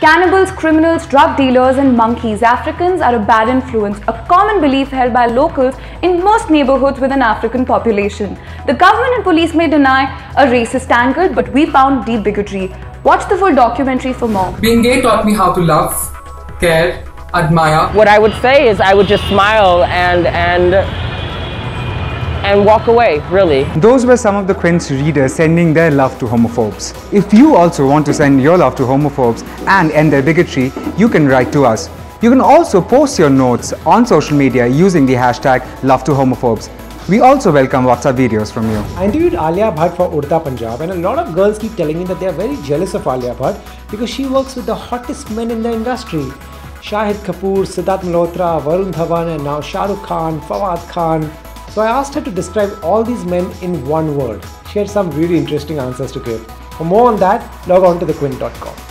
Cannibals, criminals, drug dealers and monkeys, Africans are a bad influence, a common belief held by locals in most neighbourhoods with an African population. The government and police may deny a racist angle, but we found deep bigotry. Watch the full documentary for more. Being gay taught me how to love, care, admire. What I would say is I would just smile and walk away, really. Those were some of the Quint's readers sending their love to homophobes. If you also want to send your love to homophobes and end their bigotry, you can write to us. You can also post your notes on social media using the hashtag #LoveToHomophobes. We also welcome WhatsApp videos from you. I interviewed Alia Bhatt for Udta Punjab, and a lot of girls keep telling me that they are very jealous of Alia Bhatt because she works with the hottest men in the industry. Shahid Kapoor, Siddharth Malhotra, Varun Dhawan, and now Shahrukh Khan, Fawad Khan. So I asked her to describe all these men in one word. She had some really interesting answers to give. For more on that, log on to thequint.com.